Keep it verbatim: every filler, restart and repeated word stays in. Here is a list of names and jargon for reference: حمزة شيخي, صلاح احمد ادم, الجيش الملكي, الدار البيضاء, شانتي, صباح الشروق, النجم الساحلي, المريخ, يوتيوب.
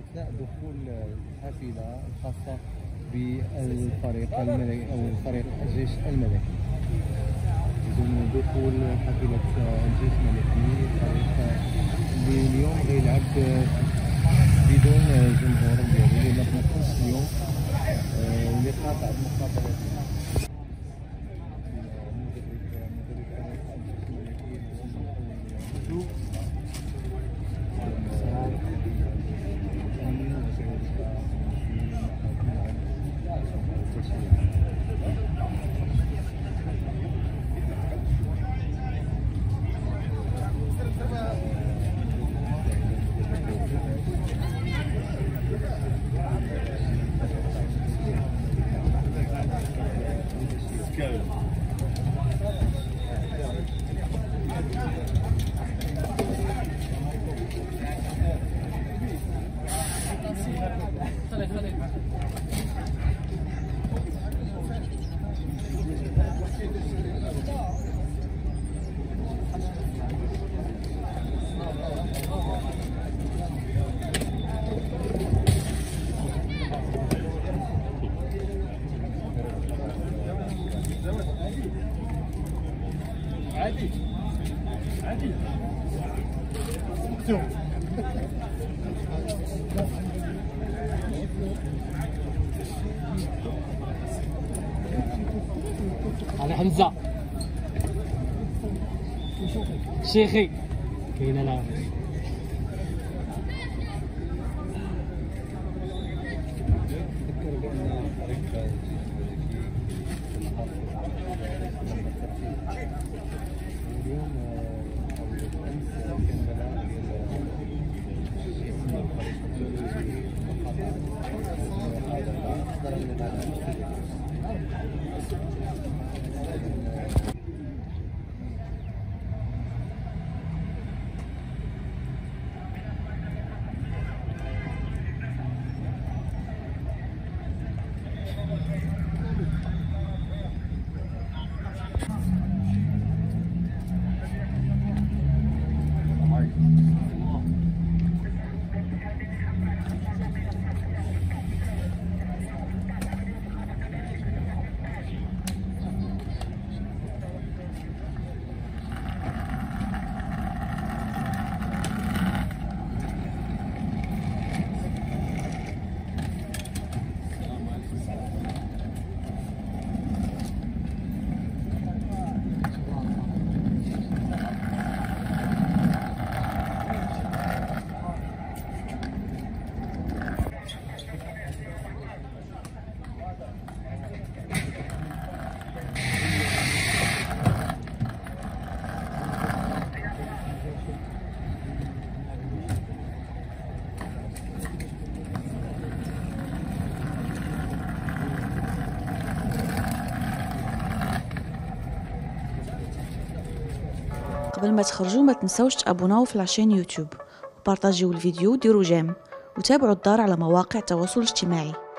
اثناء دخول الحافله الخاصه بالفريق الملكي او فريق الجيش الملكي. إذن دخول حافله الجيش الملكي فريق اللي اليوم غيلعب بدون جمهور ديالو لأن ما كانش اليوم اللي قاطع المقابلات. عادي عادي شوف على حمزة شيخي كاينة لا قبل ما تخرجوا ما تنسوش تابوناو في لاشين يوتيوب وبارطاجيو الفيديو وديروا جيم وتابعوا الدار على مواقع التواصل الاجتماعي.